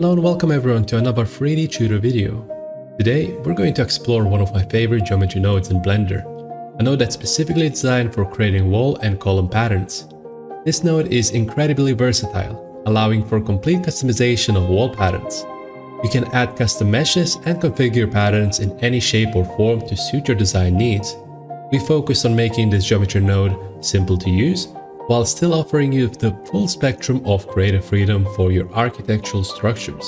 Hello and welcome everyone to another 3D Tutor video. Today we're going to explore one of my favorite geometry nodes in Blender, a node that's specifically designed for creating wall and column patterns. This node is incredibly versatile, allowing for complete customization of wall patterns. You can add custom meshes and configure patterns in any shape or form to suit your design needs. We focus on making this geometry node simple to use, while still offering you the full spectrum of creative freedom for your architectural structures.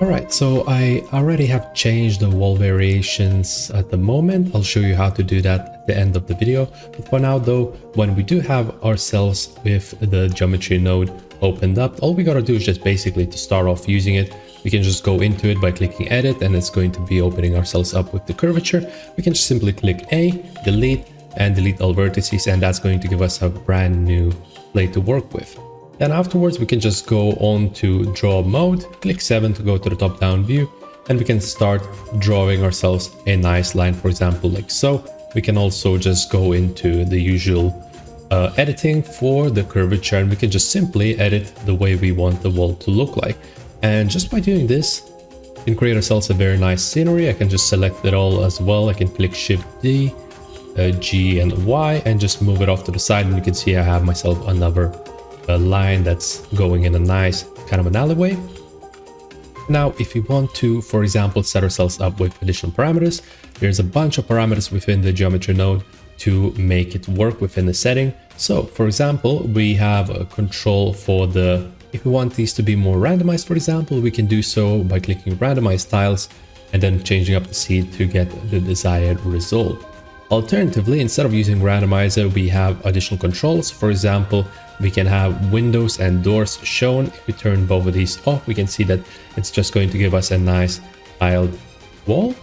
Alright, so I already have changed the wall variations at the moment. I'll show you how to do that at the end of the video. But for now though, when we do have ourselves with the geometry node opened up, all we gotta do is just basically to start off using it. We can just go into it by clicking edit and it's going to be opening ourselves up with the curvature. We can just simply click A, delete, and delete all vertices, and that's going to give us a brand new plate to work with. Then afterwards we can just go on to draw mode, click 7 to go to the top down view, and we can start drawing ourselves a nice line, for example like so. We can also just go into the usual editing for the curvature, and we can just simply edit the way we want the wall to look like. And just by doing this we can create ourselves a very nice scenery. I can just select it all as well. I can click Shift D, G and Y, and just move it off to the side, and you can see I have myself another line that's going in a nice kind of an alleyway. Now if we want to, for example, set ourselves up with additional parameters, there's a bunch of parameters within the geometry node to make it work within the setting. So for example, we have a control for the, if we want these to be more randomized, for example, we can do so by clicking randomize tiles and then changing up the seed to get the desired result. Alternatively, instead of using randomizer, we have additional controls. For example, we can have windows and doors shown. If we turn both of these off, we can see that it's just going to give us a nice tiled wall.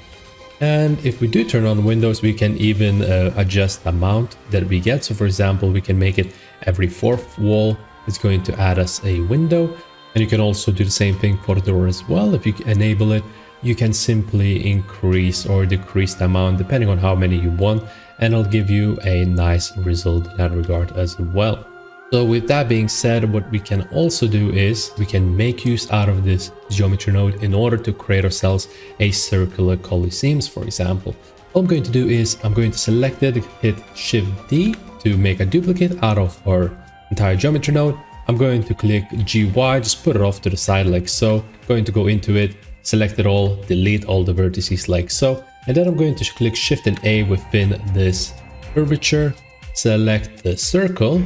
And if we do turn on windows, we can even adjust the amount that we get. So for example, we can make it every fourth wall is going to add us a window. And you can also do the same thing for the door as well. If you enable it, you can simply increase or decrease the amount depending on how many you want, and it'll give you a nice result in that regard as well. So with that being said, what we can also do is we can make use out of this geometry node in order to create ourselves a circular coliseum, for example. All I'm going to do is I'm going to select it, hit Shift D to make a duplicate out of our entire geometry node. I'm going to click GY, just put it off to the side like so. I'm going to go into it, select it all, delete all the vertices like so, and then I'm going to click Shift and A within this curvature, select the circle,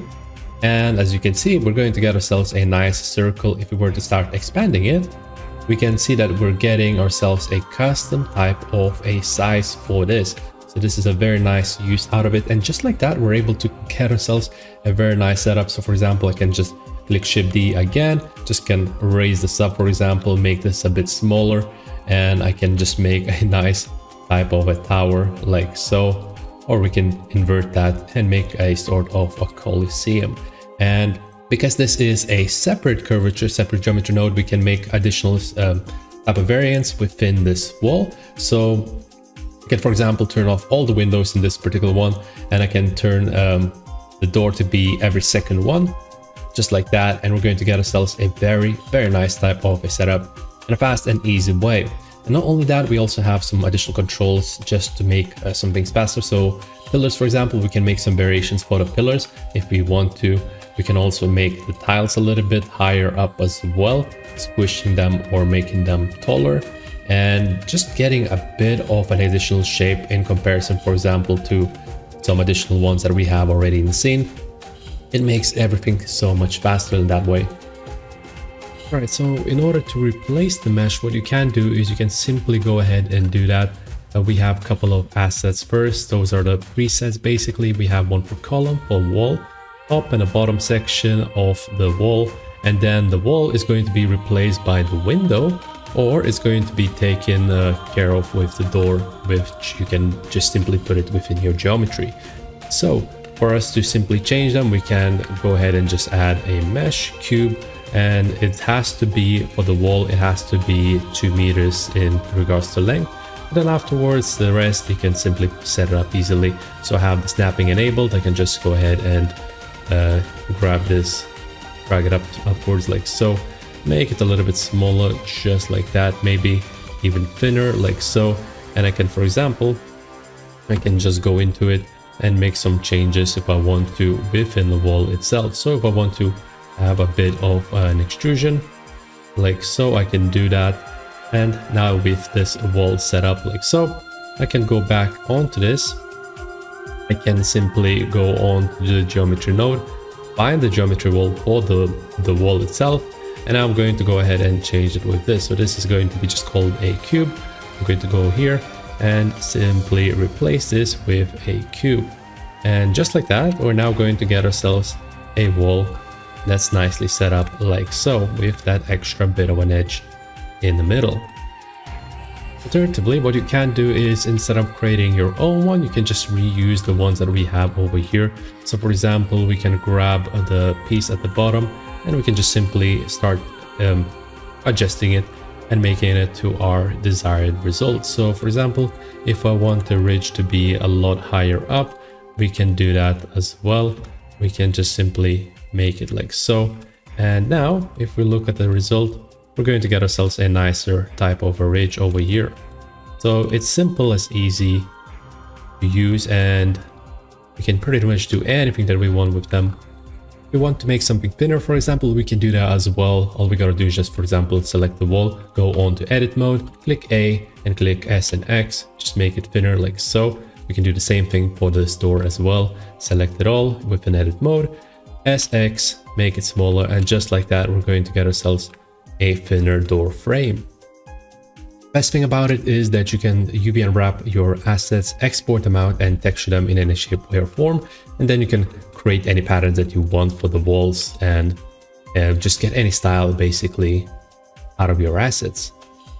and as you can see, we're going to get ourselves a nice circle. If we were to start expanding it, we can see that we're getting ourselves a custom type of a size for this. So this is a very nice use out of it, and just like that, we're able to get ourselves a very nice setup. So for example, I can just click Shift D again, just can raise this up, for example, make this a bit smaller, and I can just make a nice type of a tower like so, or we can invert that and make a sort of a coliseum. And because this is a separate curvature, separate geometry node, we can make additional type of variants within this wall. So I can, for example, turn off all the windows in this particular one, and I can turn the door to be every second one, just like that, and we're going to get ourselves a very nice type of a setup in a fast and easy way. And not only that, we also have some additional controls just to make some things faster. So pillars, for example, we can make some variations for the pillars if we want to. We can also make the tiles a little bit higher up as well, squishing them or making them taller, and just getting a bit of an additional shape in comparison, for example, to some additional ones that we have already in the scene. It makes everything so much faster in that way. All right, so in order to replace the mesh, what you can do is you can simply go ahead and do that. We have a couple of assets first. Those are the presets basically. We have one for column, for wall, top and the bottom section of the wall. And then the wall is going to be replaced by the window, or it's going to be taken care of with the door, which you can just simply put it within your geometry. So for us to simply change them, we can go ahead and just add a mesh cube, and it has to be, for the wall, it has to be 2 meters in regards to length. And then afterwards, the rest, you can simply set it up easily. So I have the snapping enabled. I can just go ahead and grab this, drag it up upwards like so. make it a little bit smaller, just like that, maybe even thinner, like so. And I can, for example, I can just go into it and make some changes if I want to within the wall itself. So if I want to have a bit of an extrusion, like so, I can do that. And now with this wall set up like so, I can go back onto this. I can simply go on to the geometry node, find the geometry wall or the wall itself, and I'm going to go ahead and change it with this. So this is going to be just called a cube. I'm going to go here and simply replace this with a cube. And just like that, we're now going to get ourselves a wall that's nicely set up like so, with that extra bit of an edge in the middle. Alternatively, what you can do is, instead of creating your own one, you can just reuse the ones that we have over here. So for example, we can grab the piece at the bottom and we can just simply start adjusting it and making it to our desired result. So for example, if I want the ridge to be a lot higher up, we can do that as well. We can just simply make it like so. And now if we look at the result, we're going to get ourselves a nicer type of a ridge over here. So it's simple as easy to use, and we can pretty much do anything that we want with them. If we want to make something thinner, for example, we can do that as well. All we gotta do is just, for example, select the wall, go on to edit mode, click A and click S and X, just make it thinner like so. We can do the same thing for this door as well. Select it all with an edit mode, SX, make it smaller, and just like that, we're going to get ourselves a thinner door frame. Best thing about it is that you can UV unwrap your assets, export them out, and texture them in any shape, way, or form, and then you can create any patterns that you want for the walls and just get any style basically out of your assets.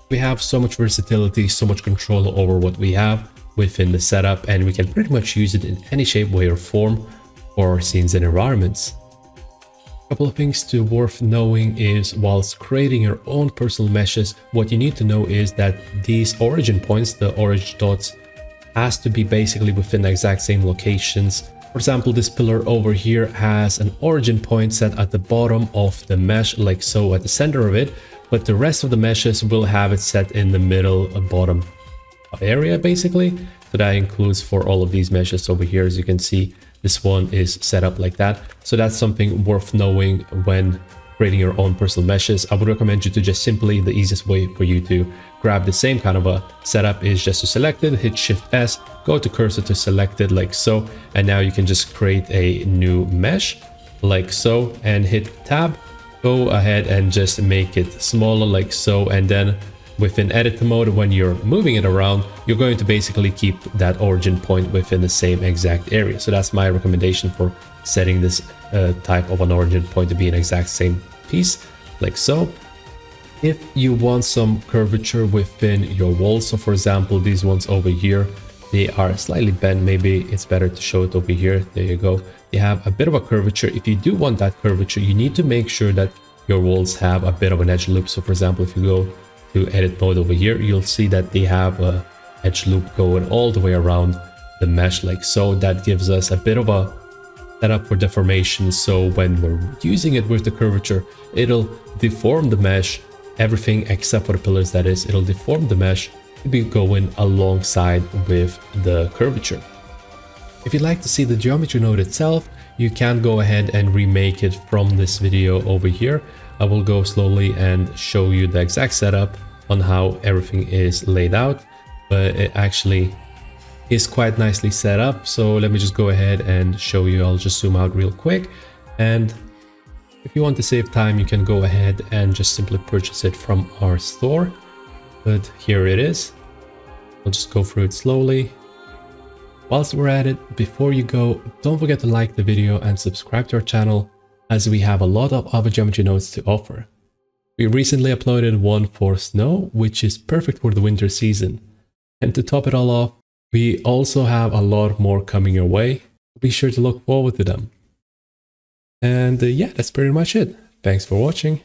We have so much versatility, so much control over what we have within the setup, and we can pretty much use it in any shape, way, or form for our scenes and environments. A couple of things to worth knowing is, whilst creating your own personal meshes, what you need to know is that these origin points, the origin dots, has to be basically within the exact same locations. For example, this pillar over here has an origin point set at the bottom of the mesh, like so, at the center of it, but the rest of the meshes will have it set in the middle bottom area basically. So that includes for all of these meshes over here. As you can see, this one is set up like that. So that's something worth knowing when creating your own personal meshes. I would recommend you to just simply, the easiest way for you to grab the same kind of a setup is just to select it, hit Shift S, go to cursor to select it like so. And now you can just create a new mesh like so and hit Tab. Go ahead and just make it smaller like so. And then within edit mode, when you're moving it around, you're going to basically keep that origin point within the same exact area. So that's my recommendation for setting this type of an origin point to be an exact same piece, like so. If you want some curvature within your wall, so for example, these ones over here, they are slightly bent. Maybe it's better to show it over here. There you go. They have a bit of a curvature. If you do want that curvature, you need to make sure that your walls have a bit of an edge loop. So for example, if you go to edit mode over here, you'll see that they have a edge loop going all the way around the mesh like so. That gives us a bit of a setup for deformation, so when we're using it with the curvature, it'll deform the mesh, everything except for the pillars, that is. It'll deform the mesh to be going alongside with the curvature. If you'd like to see the geometry node itself, you can go ahead and remake it from this video over here. I will go slowly and show you the exact setup on how everything is laid out, but it actually is quite nicely set up. So let me just go ahead and show you. I'll just zoom out real quick. And if you want to save time, you can go ahead and just simply purchase it from our store. But here it is. I'll just go through it slowly. Whilst we're at it, before you go, don't forget to like the video and subscribe to our channel, as we have a lot of other geometry nodes to offer. We recently uploaded one for snow, which is perfect for the winter season. And to top it all off, we also have a lot more coming your way. Be sure to look forward to them. And yeah, that's pretty much it. Thanks for watching.